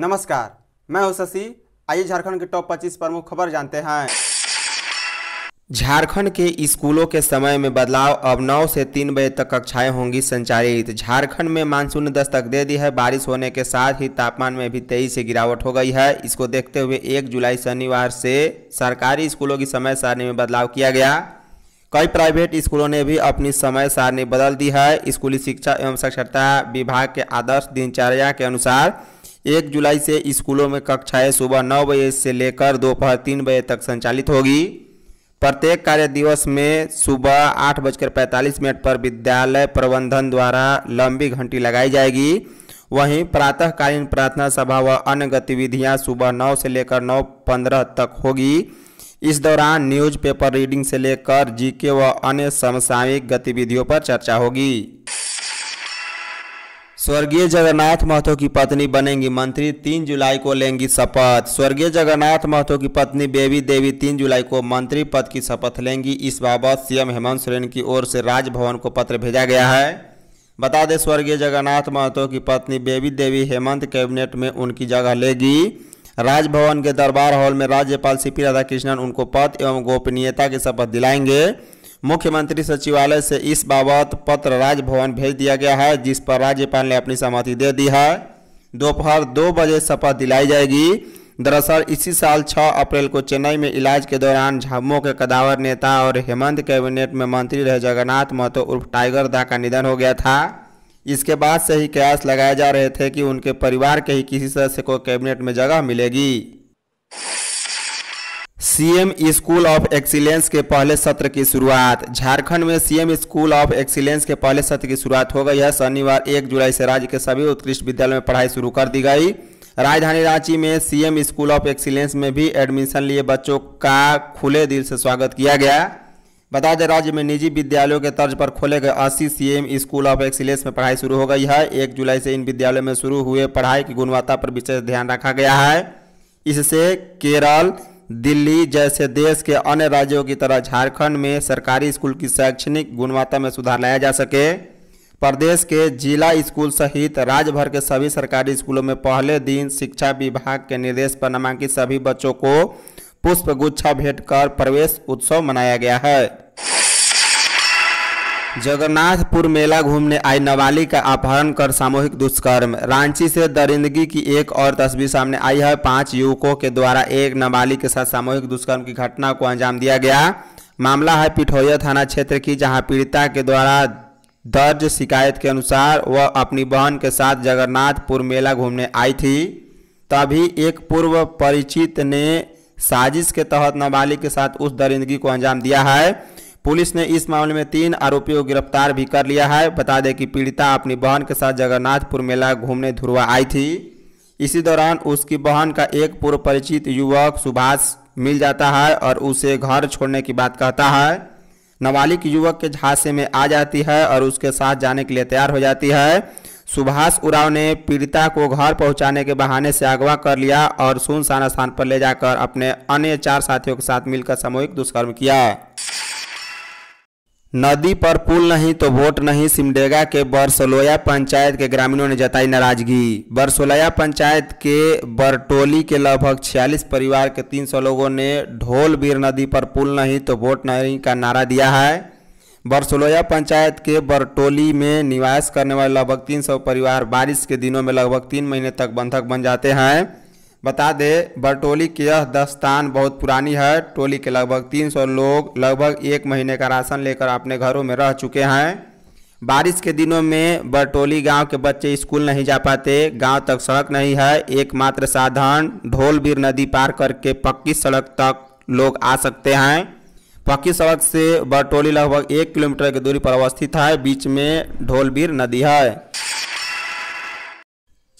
नमस्कार, मैं हूं शशि। आइए झारखंड के टॉप 25 प्रमुख खबर जानते हैं। झारखंड के स्कूलों के समय में बदलाव, अब 9 से 3 बजे तक कक्षाएं होंगी संचालित। झारखंड में मानसून ने दस्तक दे दी है। बारिश होने के साथ ही तापमान में भी तेजी से गिरावट हो गई है। इसको देखते हुए 1 जुलाई शनिवार से सरकारी स्कूलों की समय सारणी में बदलाव किया गया। कई प्राइवेट स्कूलों ने भी अपनी समय सारणी बदल दी है। स्कूली शिक्षा एवं साक्षरता विभाग के आदर्श दिनचर्या के अनुसार 1 जुलाई से स्कूलों में कक्षाएं सुबह 9 बजे से लेकर दोपहर 3 बजे तक संचालित होगी। प्रत्येक कार्य दिवस में सुबह 8:45 पर विद्यालय प्रबंधन द्वारा लंबी घंटी लगाई जाएगी। वहीं प्रातःकालीन प्रार्थना सभा व अन्य गतिविधियां सुबह 9 से लेकर 9:15 तक होगी। इस दौरान न्यूज़पेपर रीडिंग से लेकर जीके व अन्य समसामयिक गतिविधियों पर चर्चा होगी। स्वर्गीय जगन्नाथ महतो की पत्नी बनेंगी मंत्री, 3 जुलाई को लेंगी शपथ। स्वर्गीय जगन्नाथ महतो की पत्नी बेबी देवी 3 जुलाई को मंत्री पद की शपथ लेंगी। इस बाबत सीएम हेमंत सोरेन की ओर से राजभवन को पत्र भेजा गया है। बता दें, स्वर्गीय जगन्नाथ महतो की पत्नी बेबी देवी हेमंत कैबिनेट में उनकी जगह लेगी। राजभवन के दरबार हॉल में राज्यपाल सीपी राधाकृष्णन उनको पद एवं गोपनीयता की शपथ दिलाएंगे। मुख्यमंत्री सचिवालय से इस बाबत पत्र राजभवन भेज दिया गया है, जिस पर राज्यपाल ने अपनी सहमति दे दी है। दोपहर 2 बजे शपथ दिलाई जाएगी। दरअसल इसी साल 6 अप्रैल को चेन्नई में इलाज के दौरान झामुमो के कद्दावर नेता और हेमंत कैबिनेट में मंत्री रहे जगन्नाथ महतो उर्फ टाइगर दा का निधन हो गया था। इसके बाद से ही कयास लगाए जा रहे थे कि उनके परिवार के ही किसी सदस्य को कैबिनेट में जगह मिलेगी। सीएम स्कूल ऑफ एक्सीलेंस के पहले सत्र की शुरुआत। झारखंड में सीएम स्कूल ऑफ एक्सीलेंस के पहले सत्र की शुरुआत हो गई है। शनिवार 1 जुलाई से राज्य के सभी उत्कृष्ट विद्यालय में पढ़ाई शुरू कर दी गई। राजधानी रांची में सीएम स्कूल ऑफ एक्सीलेंस में भी एडमिशन लिए बच्चों का खुले दिल से स्वागत किया गया। बता दें, राज्य में निजी विद्यालयों के तर्ज पर खोले गए 80 सीएम स्कूल ऑफ एक्सीलेंस में पढ़ाई शुरू हो गई है। 1 जुलाई से इन विद्यालयों में शुरू हुए पढ़ाई की गुणवत्ता पर विशेष ध्यान रखा गया है। इससे केरल, दिल्ली जैसे देश के अन्य राज्यों की तरह झारखंड में सरकारी स्कूल की शैक्षणिक गुणवत्ता में सुधार लाया जा सके। प्रदेश के जिला स्कूल सहित राज्य भर के सभी सरकारी स्कूलों में पहले दिन शिक्षा विभाग के निर्देश पर नामांकित सभी बच्चों को पुष्पगुच्छा भेंट कर प्रवेश उत्सव मनाया गया है। जगन्नाथपुर मेला घूमने आई नाबालिग का अपहरण कर सामूहिक दुष्कर्म। रांची से दरिंदगी की एक और तस्वीर सामने आई है। 5 युवकों के द्वारा एक नाबालिग के साथ सामूहिक दुष्कर्म की घटना को अंजाम दिया गया। मामला है पिठौरिया थाना क्षेत्र की, जहां पीड़िता के द्वारा दर्ज शिकायत के अनुसार वह अपनी बहन के साथ जगन्नाथपुर मेला घूमने आई थी। तभी एक पूर्व परिचित ने साजिश के तहत नाबालिग के साथ उस दरिंदगी को अंजाम दिया है। पुलिस ने इस मामले में 3 आरोपियों को गिरफ्तार भी कर लिया है। बता दें कि पीड़िता अपनी बहन के साथ जगन्नाथपुर मेला घूमने धुरवा आई थी। इसी दौरान उसकी बहन का एक पूर्व परिचित युवक सुभाष मिल जाता है और उसे घर छोड़ने की बात कहता है। नाबालिग युवक के झांसे में आ जाती है और उसके साथ जाने के लिए तैयार हो जाती है। सुभाष उराव ने पीड़िता को घर पहुंचाने के बहाने से अगवा कर लिया और सुनसान स्थान पर ले जाकर अपने अन्य 4 साथियों के साथ मिलकर सामूहिक दुष्कर्म किया। नदी पर पुल नहीं तो वोट नहीं, सिमडेगा के बरसोलोया पंचायत के ग्रामीणों ने जताई नाराजगी। बरसोलोया पंचायत के बरटोली के लगभग 46 परिवार के 300 लोगों ने ढोलबीर नदी पर पुल नहीं तो वोट नहीं का नारा दिया है। बरसोलोया पंचायत के बरटोली में निवास करने वाले लगभग 300 परिवार बारिश के दिनों में लगभग 3 महीने तक बंधक बन जाते हैं। बता दें, बरटोली की यह दस्तान बहुत पुरानी है। टोली के लगभग 300 लोग लगभग 1 महीने का राशन लेकर अपने घरों में रह चुके हैं। बारिश के दिनों में बरटोली गांव के बच्चे स्कूल नहीं जा पाते। गांव तक सड़क नहीं है। एकमात्र साधन ढोलबीर नदी पार करके पक्की सड़क तक लोग आ सकते हैं। पक्की सड़क से बरटोली लगभग 1 किलोमीटर की दूरी पर अवस्थित है। बीच में ढोलबीर नदी है।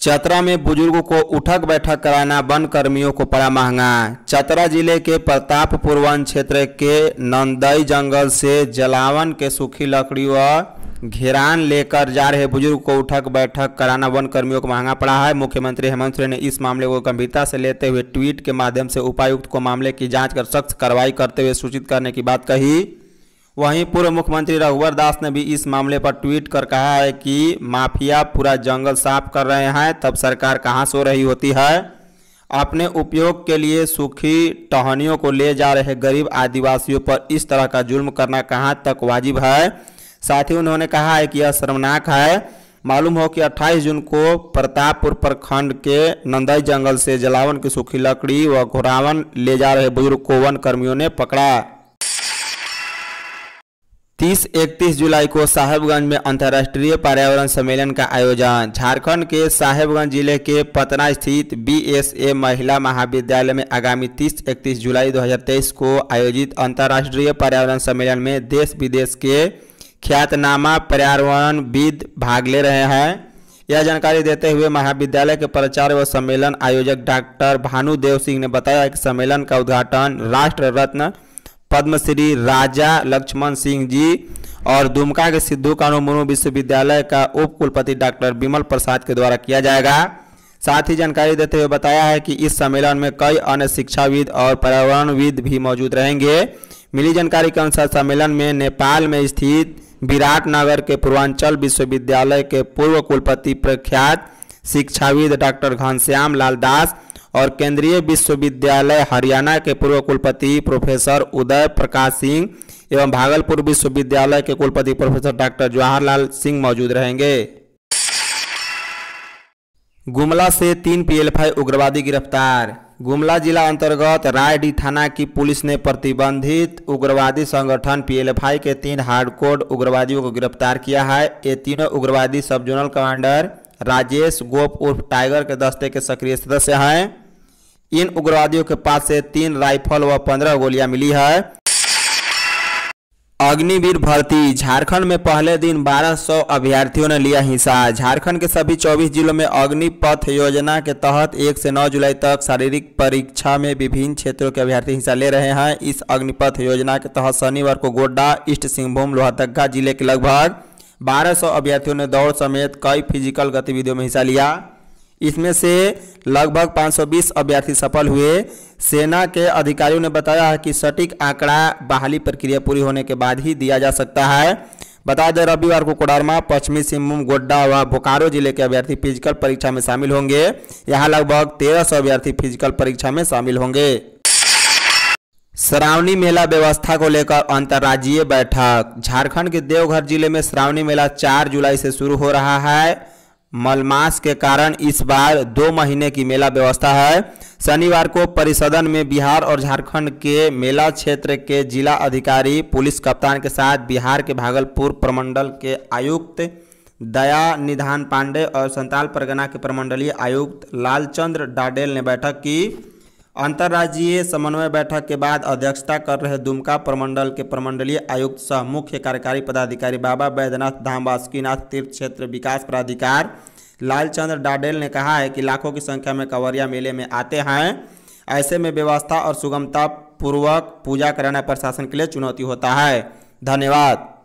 चतरा में बुजुर्गों को उठक बैठक कराना वन कर्मियों को पड़ा महंगा। चतरा जिले के प्रतापपुर वन क्षेत्र के नंदई जंगल से जलावन के सूखी लकड़ी व घेरान लेकर जा रहे बुजुर्ग को उठक बैठक कराना वन कर्मियों को महंगा पड़ा है। मुख्यमंत्री हेमंत सोरेन ने इस मामले को गंभीरता से लेते हुए ट्वीट के माध्यम से उपायुक्त को मामले की जांच कर सख्त कार्रवाई करते हुए सूचित करने की बात कही। वहीं पूर्व मुख्यमंत्री रघुवीर दास ने भी इस मामले पर ट्वीट कर कहा है कि माफिया पूरा जंगल साफ कर रहे हैं, तब सरकार कहां सो रही होती है। अपने उपयोग के लिए सूखी टहनियों को ले जा रहे गरीब आदिवासियों पर इस तरह का जुल्म करना कहां तक वाजिब है। साथ ही उन्होंने कहा है कि यह शर्मनाक है। मालूम हो कि 28 जून को प्रतापपुर प्रखंड के नंदई जंगल से जलावन की सूखी लकड़ी व घोरावन ले जा रहे बुजुर्ग को वन कर्मियों ने पकड़ा। 30-31 जुलाई को साहेबगंज में अंतर्राष्ट्रीय पर्यावरण सम्मेलन का आयोजन। झारखंड के साहेबगंज जिले के पतना स्थित बीएसए महिला महाविद्यालय में आगामी 30-31 जुलाई 2023 को आयोजित अंतर्राष्ट्रीय पर्यावरण सम्मेलन में देश विदेश के ख्यातनामा पर्यावरणविद भाग ले रहे हैं। यह जानकारी देते हुए महाविद्यालय के प्रचार व सम्मेलन आयोजक डॉक्टर भानुदेव सिंह ने बताया कि सम्मेलन का उद्घाटन राष्ट्र रत्न पद्मश्री राजा लक्ष्मण सिंह जी और दुमका के सिद्धू कान्हू मुर्मू विश्वविद्यालय का उपकुलपति डॉक्टर विमल प्रसाद के द्वारा किया जाएगा। साथ ही जानकारी देते हुए बताया है कि इस सम्मेलन में कई अन्य शिक्षाविद और पर्यावरणविद भी मौजूद रहेंगे। मिली जानकारी के अनुसार सम्मेलन में नेपाल में स्थित विराटनगर के पूर्वांचल विश्वविद्यालय के पूर्व कुलपति प्रख्यात शिक्षाविद डॉक्टर घनश्याम लाल दास और केंद्रीय विश्वविद्यालय हरियाणा के पूर्व कुलपति प्रोफेसर उदय प्रकाश सिंह एवं भागलपुर विश्वविद्यालय के कुलपति प्रोफेसर डॉक्टर जवाहरलाल सिंह मौजूद रहेंगे। गुमला से 3 PLI उग्रवादी गिरफ्तार। गुमला जिला अंतर्गत रायडीह थाना की पुलिस ने प्रतिबंधित उग्रवादी संगठन PLI के 3 हार्डकोर उग्रवादियों को गिरफ्तार किया है। ये तीनों उग्रवादी सब जोनल कमांडर राजेश गोप उर्फ टाइगर के दस्ते के सक्रिय सदस्य हैं। इन उग्रवादियों के पास से 3 राइफल व 15 गोलियां मिली है। अग्निवीर भर्ती। झारखंड में पहले दिन 1200 अभ्यर्थियों ने लिया हिस्सा। झारखंड के सभी 24 जिलों में अग्निपथ योजना के तहत 1 से 9 जुलाई तक शारीरिक परीक्षा में विभिन्न क्षेत्रों के अभ्यर्थी हिस्सा ले रहे हैं। इस अग्निपथ योजना के तहत शनिवार को गोड्डा, ईस्ट सिंहभूम, लोहरदगा जिले के लगभग 1200 अभ्यर्थियों ने दौड़ समेत कई फिजिकल गतिविधियों में हिस्सा लिया। इसमें से लगभग 520 अभ्यर्थी सफल हुए। सेना के अधिकारियों ने बताया है कि सटीक आंकड़ा बहाली प्रक्रिया पूरी होने के बाद ही दिया जा सकता है। बता दें, रविवार को कोडरमा, पश्चिमी सिंहभूम, गोड्डा व बोकारो जिले के अभ्यर्थी फिजिकल परीक्षा में शामिल होंगे। यहाँ लगभग 1300 अभ्यर्थी फिजिकल परीक्षा में शामिल होंगे। श्रावणी मेला व्यवस्था को लेकर अंतर्राज्यीय बैठक। झारखंड के देवघर जिले में श्रावणी मेला 4 जुलाई से शुरू हो रहा है। मलमास के कारण इस बार 2 महीने की मेला व्यवस्था है। शनिवार को परिसदन में बिहार और झारखंड के मेला क्षेत्र के जिला अधिकारी, पुलिस कप्तान के साथ बिहार के भागलपुर प्रमंडल के आयुक्त दया निधान पांडे और संताल परगना के प्रमंडलीय आयुक्त लालचंद्र डाडेल ने बैठक की। अंतर्राज्यीय समन्वय बैठक के बाद अध्यक्षता कर रहे दुमका प्रमंडल के प्रमंडलीय आयुक्त सह मुख्य कार्यकारी पदाधिकारी बाबा बैद्यनाथ धाम बासुकीनाथ तीर्थ क्षेत्र विकास प्राधिकार लालचंद्र डाडेल ने कहा है कि लाखों की संख्या में कंवरिया मेले में आते हैं। ऐसे में व्यवस्था और सुगमता पूर्वक पूजा कराना प्रशासन के लिए चुनौती होता है। धन्यवाद।